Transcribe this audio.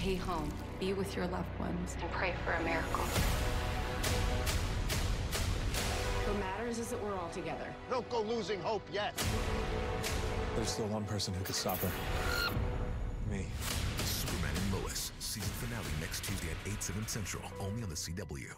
Stay home, be with your loved ones, and pray for a miracle. What matters is that we're all together. Don't go losing hope yet. There's still one person who could stop her. Me. Superman and Lois, season finale next Tuesday at 8/7 Central, only on the CW.